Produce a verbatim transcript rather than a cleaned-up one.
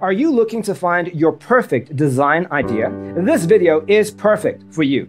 Are you looking to find your perfect design idea? This video is perfect for you.